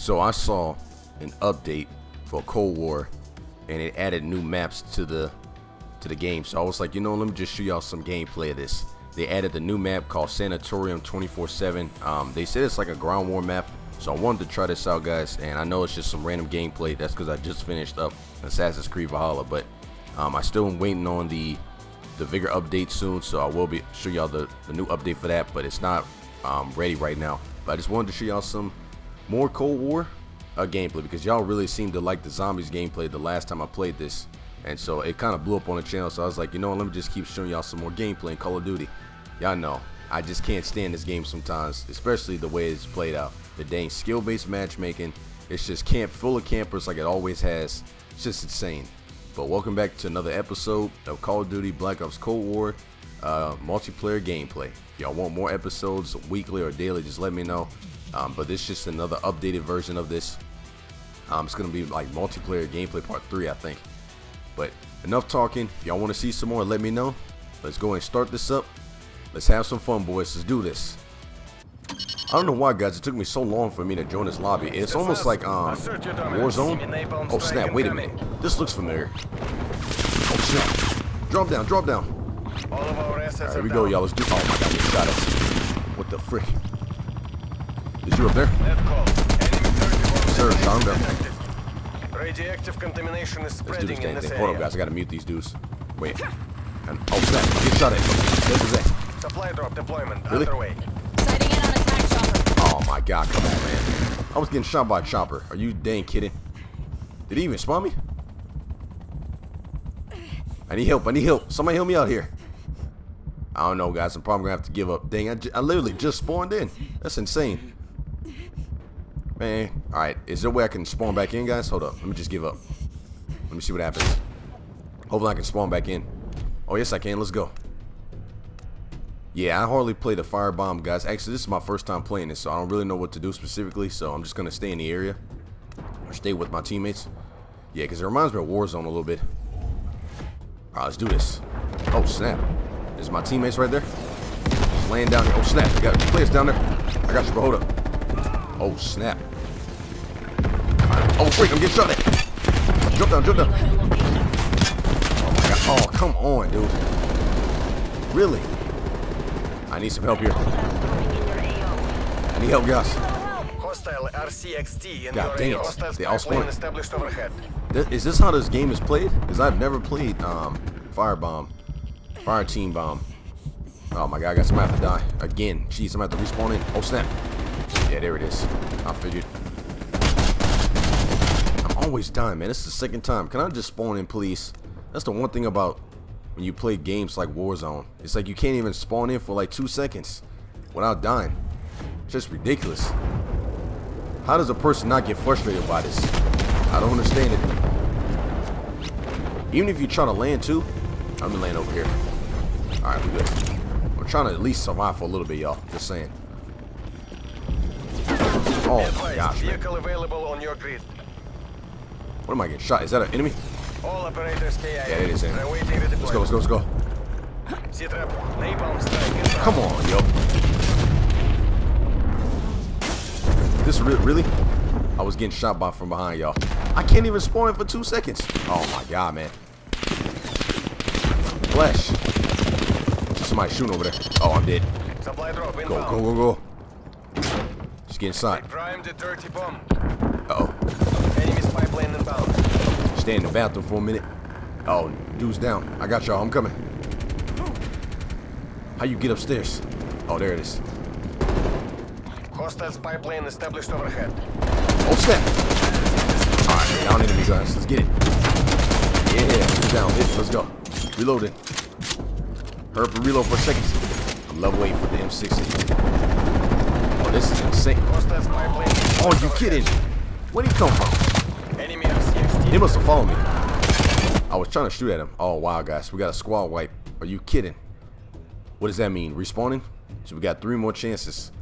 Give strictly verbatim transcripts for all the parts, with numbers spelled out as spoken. So I saw an update for Cold War, and it added new maps to the to the game. So I was like, you know, let me just show y'all some gameplay of this. They added a new map called Sanatorium twenty-four seven. Um, they said it's like a ground war map, so I wanted to try this out, guys. And I know it's just some random gameplay. That's because I just finished up Assassin's Creed Valhalla, but um, I still am waiting on the the Vigor update soon. So I will be show y'all the, the new update for that, but it's not um, ready right now. But I just wanted to show y'all some more Cold War uh, gameplay, because y'all really seemed to like the zombies gameplay the last time I played this. And so it kind of blew up on the channel, so I was like, you know what, let me just keep showing y'all some more gameplay in Call of Duty. Y'all know, I just can't stand this game sometimes, especially the way it's played out. The dang skill-based matchmaking, it's just camp full of campers like it always has. It's just insane. But welcome back to another episode of Call of Duty Black Ops Cold War uh, multiplayer gameplay. If y'all want more episodes, weekly or daily, just let me know. Um, but this is just another updated version of this. Um, it's going to be like multiplayer gameplay part three, I think. But enough talking. If y'all want to see some more, let me know. Let's go and start this up. Let's have some fun, boys. Let's do this. I don't know why, guys, it took me so long for me to join this lobby. It's almost like um Warzone. Oh snap, wait a minute. This looks familiar. Oh snap. Drop down, drop down. Alright, here we go, y'all. Let's do oh my god, they shot us. What the frick? Is you up there? Sir, calm down. Radioactive contamination is spreading in this area. Hold up, guys, I gotta mute these dudes. Wait. And, oh snap! Get shot at. Supply drop deployment really? Underway. Sighting in on attack chopper. Oh my god! Come on, man. I was getting shot by a chopper. Are you dang kidding? Did he even spawn me? I need help. I need help. Somebody help me out here. I don't know, guys. I'm probably gonna have to give up. Dang! I, j I literally just spawned in. That's insane. Man, alright, is there a way I can spawn back in, guys? Hold up, let me just give up. Let me see what happens. Hopefully I can spawn back in. Oh, yes I can, let's go. Yeah, I hardly played a firebomb, guys. Actually, this is my first time playing this, so I don't really know what to do specifically, so I'm just gonna stay in the area. Or stay with my teammates. Yeah, because it reminds me of Warzone a little bit. Alright, let's do this. Oh, snap. There's my teammates right there. Just laying down here. Oh, snap, we got players down there. I got you, bro, hold up. Oh, snap. Oh, freak, I'm getting shot at. Jump down, jump down. Oh, my God. Oh, come on, dude. Really? I need some help here. I need help, guys. God damn it. They all spawned. Is this how this game is played? Because I've never played um, Firebomb. Fire Team Bomb. Oh, my God. I got somebody to die. Again. Jeez, I'm going to have to respawn in. Oh, snap. Yeah, there it is. I figured. I'm always dying, man. This is the second time. Can I just spawn in, please? That's the one thing about when you play games like Warzone. It's like you can't even spawn in for like two seconds without dying. It's just ridiculous. How does a person not get frustrated by this? I don't understand it. Even if you try to land too, I'm gonna land over here. Alright, we're good. I'm trying to at least survive for a little bit, y'all. Just saying. Oh my gosh, man. What am I getting shot? Is that an enemy? All operators K I A. Yeah, it is enemy. Let's go, let's go, let's go. Come on, yo. This re really? I was getting shot by from behind, y'all. I can't even spawn in for two seconds. Oh my god, man. Flesh. Somebody shooting over there. Oh, I'm dead. Go, go, go, go. Get inside. Uh-oh. Stay in the bathroom for a minute. Oh, dude's down. I got y'all. I'm coming. How you get upstairs? Oh, there it is. Hostile spy plane established overhead. Oh, snap. Alright, y'all need to be guys. Let's get it. Yeah, he's down. Let's go. Reloading. Hurry up and reload for seconds. I'm level eight for the M sixty. This is insane. Oh, you kidding? Where'd he come from? He must have followed me. I was trying to shoot at him. Oh, wow, guys. We got a squad wipe. Are you kidding? What does that mean? Respawning? So we got three more chances.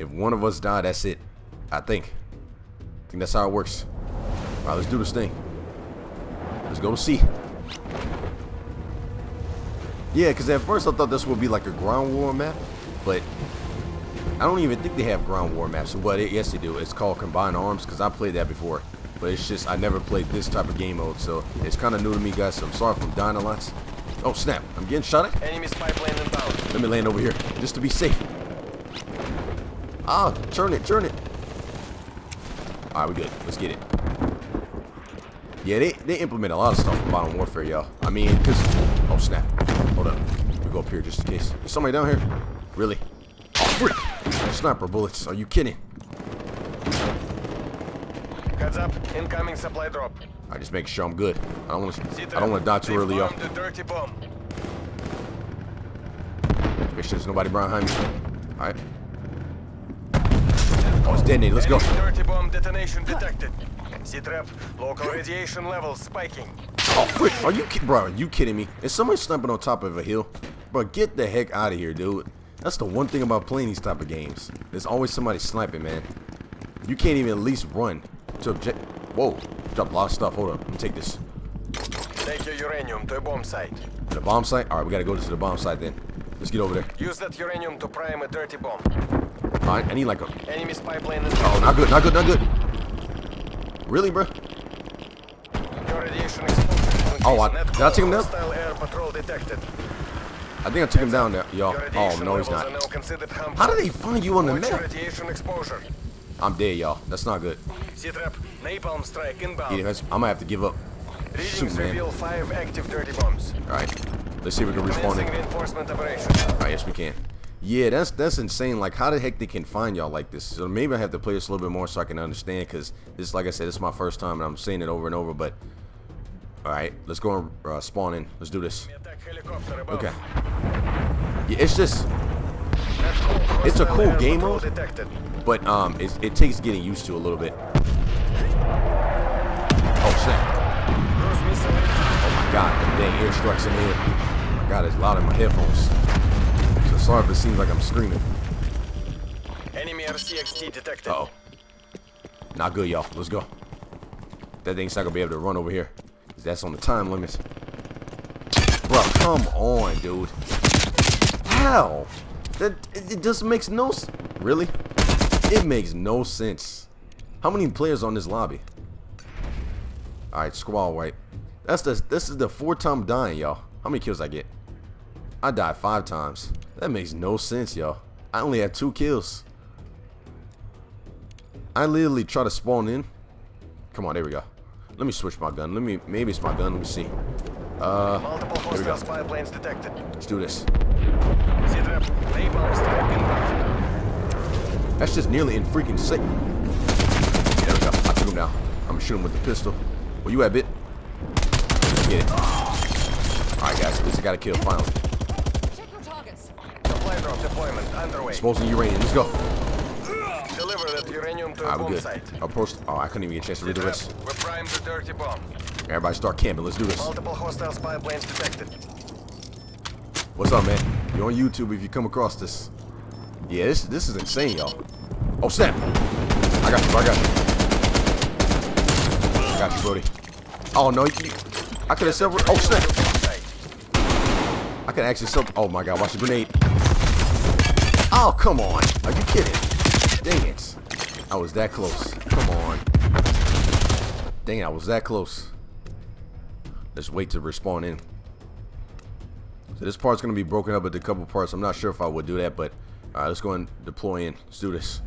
If one of us die, that's it. I think. I think that's how it works. All right, let's do this thing. Let's go to C. Yeah, because at first I thought this would be like a ground war map, but I don't even think they have ground war maps, but it, yes they do. It's called Combined Arms because I played that before, but it's just I never played this type of game mode, so it's kind of new to me, guys. So I'm sorry if I'm dying a lot. Oh snap! I'm getting shot at. Enemy spy plane inbound. Let me land over here just to be safe. Ah, turn it, turn it. All right, we good. Let's get it. Yeah, they, they implement a lot of stuff in Modern Warfare, y'all. I mean, cause oh snap! Hold up, we go up here just in case. There's somebody down here. Really? Oh, frick. Sniper bullets, are you kidding? Heads up, incoming supply drop. I just make sure I'm good. I don't want to. I don't want to die too early, y'all. Make sure there's nobody behind me. All right. Oh, it's detonated. Let's go. Dirty bomb detonation detected. C-trap. Local radiation levels spiking. Oh, frick. Are you kidding, bro? Are you kidding me? Is somebody sniping on top of a hill? Bro, get the heck out of here, dude. That's the one thing about playing these type of games. There's always somebody sniping, man. You can't even at least run to object. Whoa, dropped a lot of stuff. Hold up, let me take this. Take your uranium to a bomb site. To the bomb site? All right, we gotta go to the bomb site then. Let's get over there. Use that uranium to prime a dirty bomb. All right, I need like a. Enemy spy plane. Oh, not good, not good, not good. Really, bro? Your radiation exposure. Oh, I, did I take him down? Air patrol detected. I think I took him down there, y'all. Oh, no, he's not. How do they find you on the map? I'm dead, y'all. That's not good. Yeah, I'm gonna have to give up. Shoot, man. Alright. Let's see if we can respawn it. Alright, yes we can. Yeah, that's that's insane. Like, how the heck they can find y'all like this? So maybe I have to play this a little bit more so I can understand, because this, like I said, this is my first time and I'm saying it over and over, but alright, let's go and uh, spawn in. Let's do this. Okay. Yeah, it's just it's a cool game mode, but um, it, it takes getting used to a little bit. Oh snap! Oh my God, them dang airstrikes in here! Oh my God, it's loud in my headphones. So sorry if it seems like I'm screaming. Enemy R C X T detected. Uh oh, not good, y'all. Let's go. That thing's not gonna be able to run over here. That's on the time limits. Bro, come on, dude. How? That it just makes no sense. Really? It makes no sense. How many players on this lobby? Alright, squall wipe. That's the this is the fourth time dying, y'all. How many kills I get? I died five times. That makes no sense, y'all. I only had two kills. I literally try to spawn in. Come on, there we go. Let me switch my gun. Let me maybe it's my gun. Let me see. Uh, here we go. Let's do this. That's just nearly in freaking sight. There we go. I took him down. I'm gonna shoot him with the pistol. Where you at, bit? Let's get it. All right, guys. At least I got a kill finally. Exposing uranium. Let's go. Uranium to right, bomb good. Site. Approach. Oh, I couldn't even get a chance to read the rest. We're primed to dirty bomb. Everybody start camping. Let's do this. Multiple hostile spy planes detected. What's up, man? You're on YouTube if you come across this. Yeah, this this is insane, y'all. Oh snap! I got you, I got you. I got you, Brody. Oh no, you, I could have severed. Oh snap! I could actually sub. Oh my God! Watch the grenade. Oh come on! Are you kidding? Dang it! I was that close. Come on. Dang it, I was that close. Let's wait to respawn in. So this part's gonna be broken up into a couple parts. I'm not sure if I would do that, but alright, let's go and deploy in. Let's do this.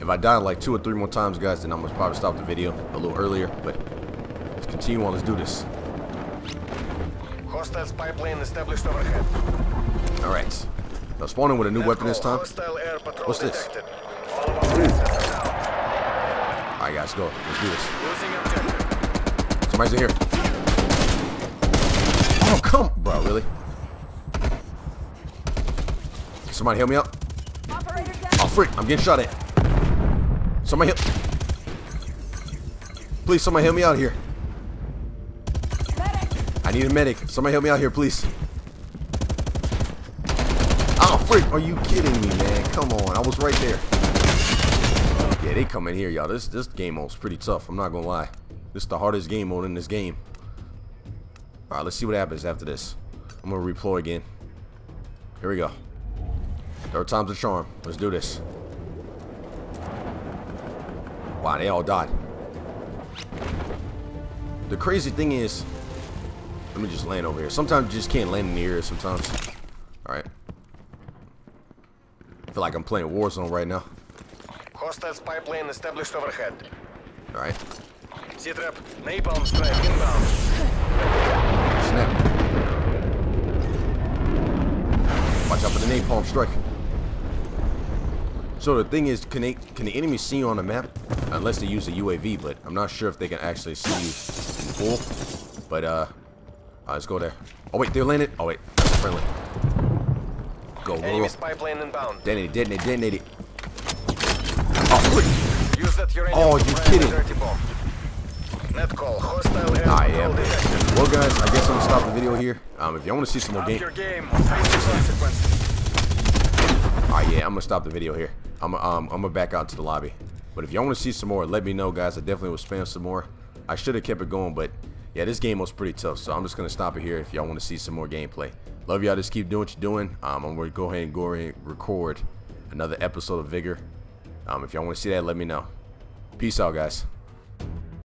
If I die like two or three more times, guys, then I'm gonna probably stop the video a little earlier, but let's continue on. Let's do this. Hostile spy plane established overhead. Alright. Now spawning with a new weapon this time. What's this? Alright guys, go. Let's do this. Somebody's in here. Oh, come. Bro, really? Somebody help me out. Oh, freak. I'm getting shot at. Somebody help. Please, somebody help me out here. I need a medic. Somebody help me out here, please. Oh, freak. Are you kidding me, man? Come on. I was right there. Yeah, they come in here, y'all. This this game mode's pretty tough. I'm not gonna lie. This is the hardest game mode in this game. All right, let's see what happens after this. I'm gonna replay again. Here we go. Third time's a charm. Let's do this. Wow, they all died. The crazy thing is, let me just land over here. Sometimes you just can't land in the air sometimes. Alright. I feel like I'm playing Warzone right now. Hostiles pipeline established overhead. Alright. Z-trap, napalm strike inbound. Snap. Watch out for the napalm strike. So the thing is, can they, can the enemy see you on the map? Unless they use a U A V, but I'm not sure if they can actually see you in full. But, uh, uh let's go there. Oh, wait, they landed. Oh, wait, that's friendly. Go, go, go. Pipeline inbound. Detonate, detonate, detonate. Oh, quick. Use that uranium. Oh, you're kidding. Net call. Hostile air. Ah, yeah. Well, guys, I guess I'm gonna stop the video here. Um, if you want to see some more game, game. Ah, yeah, I'm gonna stop the video here. I'm um, I'm gonna back out to the lobby. But if y'all want to see some more, let me know, guys. I definitely will spam some more. I should have kept it going, but yeah, this game was pretty tough. So I'm just gonna stop it here. If y'all want to see some more gameplay, love y'all. Just keep doing what you're doing. Um, I'm gonna go ahead and go and record another episode of Vigor. Um, if y'all want to see that, let me know. Peace out, guys.